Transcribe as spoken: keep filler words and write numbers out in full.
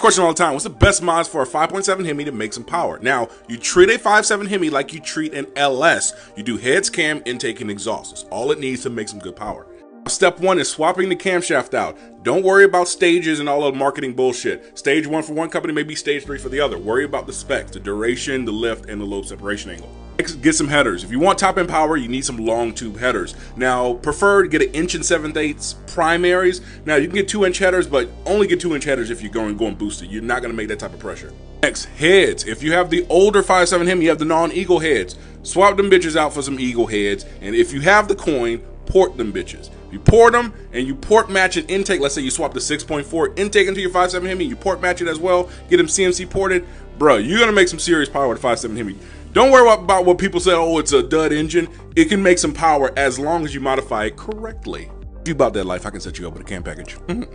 question all the time. What's the best mods for a five point seven Hemi to make some power? Now, you treat a five point seven Hemi like you treat an L S. You do heads, cam, intake, and exhaust. That's all it needs to make some good power. Step one is swapping the camshaft out. Don't worry about stages and all the marketing bullshit. Stage one for one company may be stage three for the other. Worry about the specs, the duration, the lift, and the lobe separation angle. Next, get some headers. If you want top end power, you need some long tube headers. Now, preferred, get an inch and seven eighths primaries. Now, you can get two inch headers, but only get two inch headers if you're going going boosted. You're not going to make that type of pressure. Next, heads. If you have the older five point seven Hemi, you have the non-eagle heads. Swap them bitches out for some eagle heads. And if you have the coin, port them bitches. You port them and you port match an intake. Let's say you swap the six point four intake into your five point seven Hemi, you port match it as well, get them C N C ported. Bro, you're gonna make some serious power with a five point seven Hemi. Don't worry about what people say, oh, it's a dud engine. It can make some power as long as you modify it correctly. If you about that life, I can set you up with a cam package.